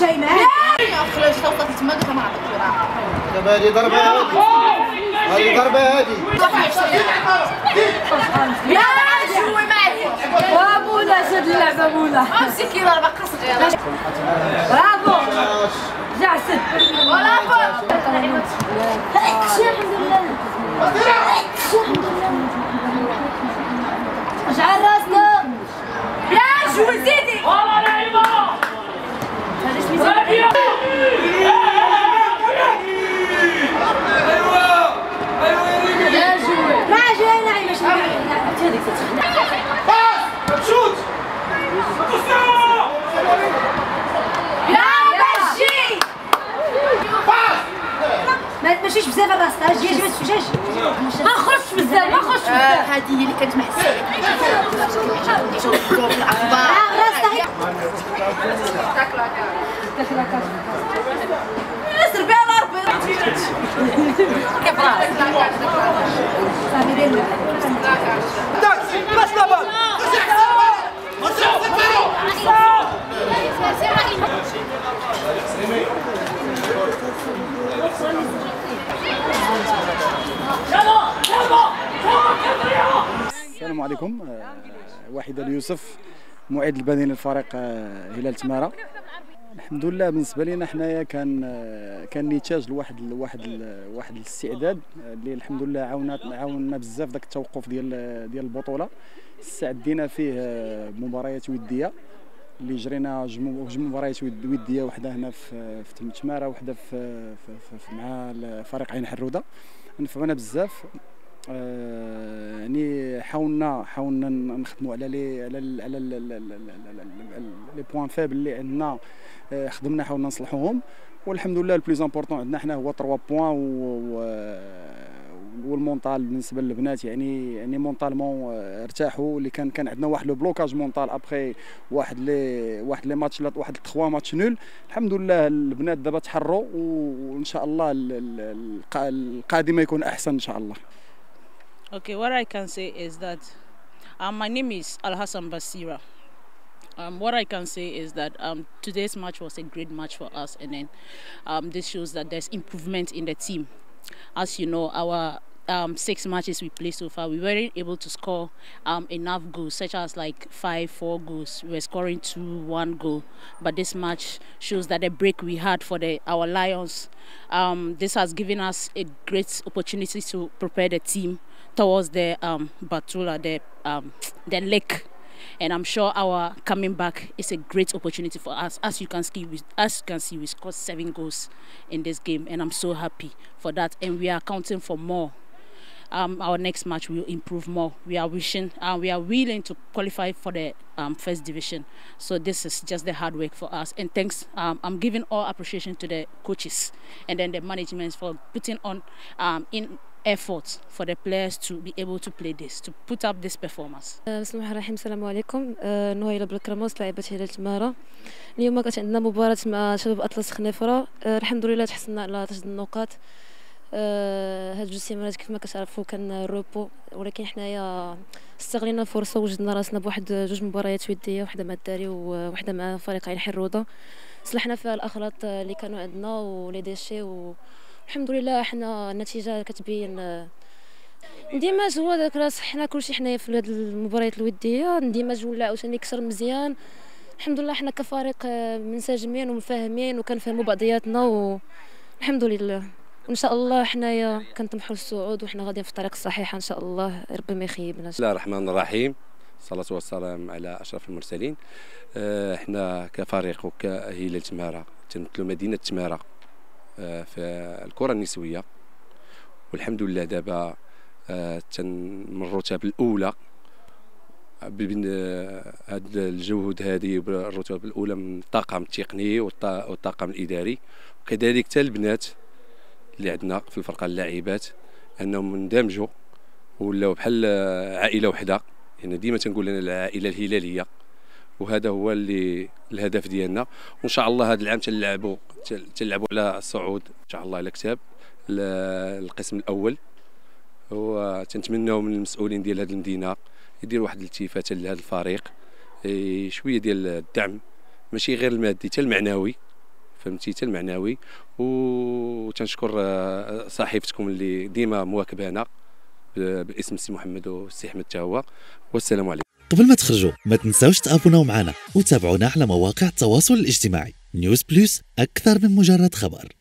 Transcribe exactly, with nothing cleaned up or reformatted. شيء معاك. لا اخرج صوتك تما قلت ما عطيتك راه. دابا هذه ضربه هذه. هذه ضربه هذه. لا شوي معاك. بابولا شد اللعبه بولا. امسكي ضربه قصدي. برافو. رجع سد. برافو. الحمد لله. الحمد لله. شعر راسنا. لا شوي زيدي. ماشيش بزاف الراس تاع جي جي السجاج ما خرجش بزاف ما خرجش بزاف هذه هي اللي كانت محسيه شوف شوف الاخبار راس تاعي ياسر بها ربي كيف راس صافي تاكسي باش لا بال السلام عليكم. واحد اليوسف معيد البدني للفريق هلال تمارة. الحمد لله بالنسبه لنا حنايا كان كان نتاج لواحد لواحد واحد الاستعداد اللي الحمد لله عاوناتنا عاوننا بزاف. داك التوقف ديال ديال البطوله استعدينا فيه بمباريات وديه اللي جرينا جوج مباريات وديه، وحده هنا في في تمارة وحده في, في, في مع فريق عين حروده. نفعونا بزاف يعني حاولنا حاولنا نخدموا على لي على على لي بوين فابل اللي عندنا، خدمنا حاولنا نصلحوهم والحمد لله. البليز امبورطون عندنا حنا هو ثلاثة بوين والمونطال بالنسبه للبنات يعني يعني مونطالمون ارتاحوا. اللي كان كان عندنا واحد لو بلوكاج مونطال ابخي واحد لي واحد لي ماتش واحد ثلاثة ماتش نول. الحمد لله البنات دابا تحروا وان شاء الله القادمه يكون احسن ان شاء الله. Okay, what I can say is that um, my name is Al-Hassan Basira. Um, what I can say is that um, today's match was a great match for us, and then um, this shows that there's improvement in the team. As you know, our um, six matches we played so far, we weren't able to score um, enough goals, such as like five, four goals. We were scoring two, one goal. But this match shows that the break we had for the our Lions, um, this has given us a great opportunity to prepare the team towards the um, Batula, the, um, the lake. And I'm sure our coming back is a great opportunity for us. As you can see, we, as you can see, we scored seven goals in this game, and I'm so happy for that. And we are counting for more. Um, our next match will improve more. We are wishing, uh, we are willing to qualify for the um, first division. So this is just the hard work for us. And thanks, um, I'm giving all appreciation to the coaches and then the management for putting on um, in. efforts for the players to be able to play this, to put up this performance. بسم الله الرحمن الرحيم. السلام عليكم. نهيلة بالكرموس لاعبة هلال تمارة. اليوم كانت عندنا مباراة مع شباب أطلس خنيفرة. الحمد لله تحصلنا على ثلاث النقاط. هاد جوج سيمانات كيف ما كتعرفوا كان روبو، ولكن حنايا استغلينا الفرصة وجدنا راسنا بواحد جوج مباريات ودية، واحدة مع الداري وواحدة مع فريق عين حروضة. صلحنا فيها الأخلاط اللي كانوا عندنا ولي ديشي و الحمد لله حنا النتيجه كتبين. اندماج هو داك راس حنا كلشي حنايا في هاد المباريات الوديه. اندماج ولا عاوتاني كثر مزيان. الحمد لله حنا كفريق منسجمين ومفاهمين وكنفهموا بعضياتنا والحمد لله. وان شاء الله حنايا كنطمحوا للصعود وحنا غاديين في الطريق الصحيحه ان شاء الله، ربي ما يخيبنا. بسم الله الرحمن الرحيم. الصلاه والسلام على اشرف المرسلين. حنا كفريق وكهلال تمارة تمثلوا مدينه تمارة في الكره النسويه، والحمد لله دابا من الرتب الاولى بهاد الجهود هذه، بالرتب الاولى من الطاقم التقني والطاقم الاداري، وكذلك حتى البنات اللي عندنا في الفرقه اللاعبات انهم اندمجوا ولاو بحال عائله وحده. انا يعني ديما تنقول لنا العائله الهلاليه، وهذا هو اللي الهدف ديالنا. وان شاء الله هذا العام تنلعبوا تنلعبوا على الصعود ان شاء الله على كتاب القسم الاول، وتنتمناو من المسؤولين ديال هذه المدينه يديروا واحد الالتفاته لهذا الفريق، شويه ديال الدعم ماشي غير المادي حتى المعنوي، فهمتي حتى المعنوي. وتنشكر صحيفتكم اللي ديما مواكبانا باسم السي محمد والسي احمد حتى هو. والسلام عليكم. قبل ما تخرجوا ما تنساوش تابوناو معنا وتابعونا على مواقع التواصل الاجتماعي. نيوز بلس، اكثر من مجرد خبر.